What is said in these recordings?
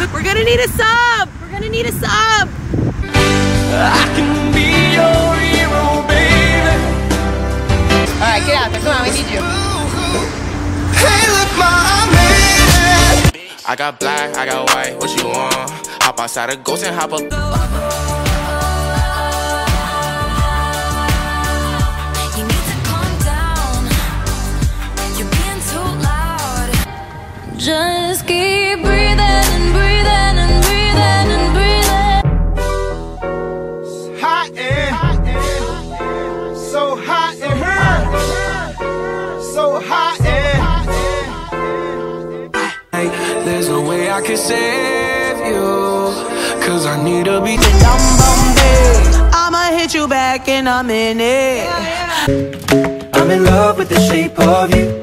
We're gonna need a sub. We're gonna need a sub. I can be your hero, baby. All right, get out there. Come on, we need you. Hey, look, my man. I got black, I got white. What you want? Hop outside a ghost and hop up. Just keep breathing and breathing and breathing and breathing. It's hot in, so hot in here, so hot in. Hey, there's no way I can save you, 'cause I need to be numb. I'ma hit you back in a minute. I'm in love with the shape of you.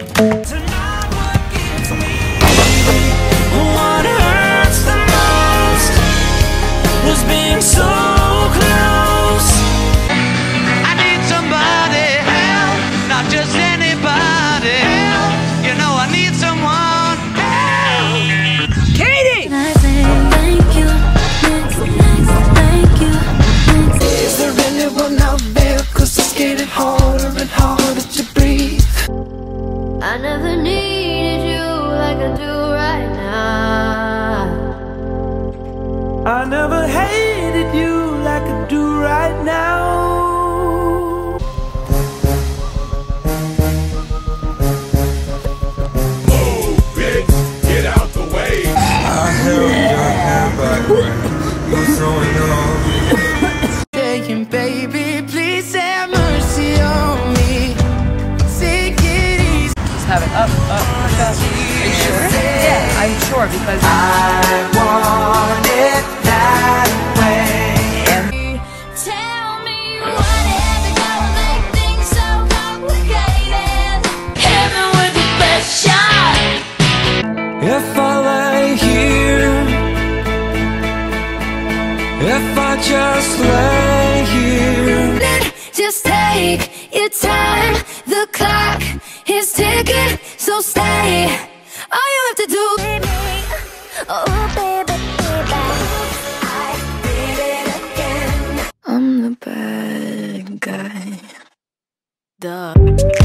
Being so close, I need somebody help, not just anybody help. You know I need someone help. Katie! Thank you. Is there anyone out there? 'Cause it's getting harder and harder to breathe. I never needed you like I do right now. I never hated you like I do right now. Oh, bitch, get out the way. I held your hand back when you were throwing up. Saying, baby, please have mercy on me. Take it easy. Just have it up. Are you sure? Yeah, I'm sure because I want it. If I lay here, if I just lay here, then just take your time. The clock is ticking, so stay. All you have to do, baby, oh baby, I did it again. I'm the bad guy. Duh.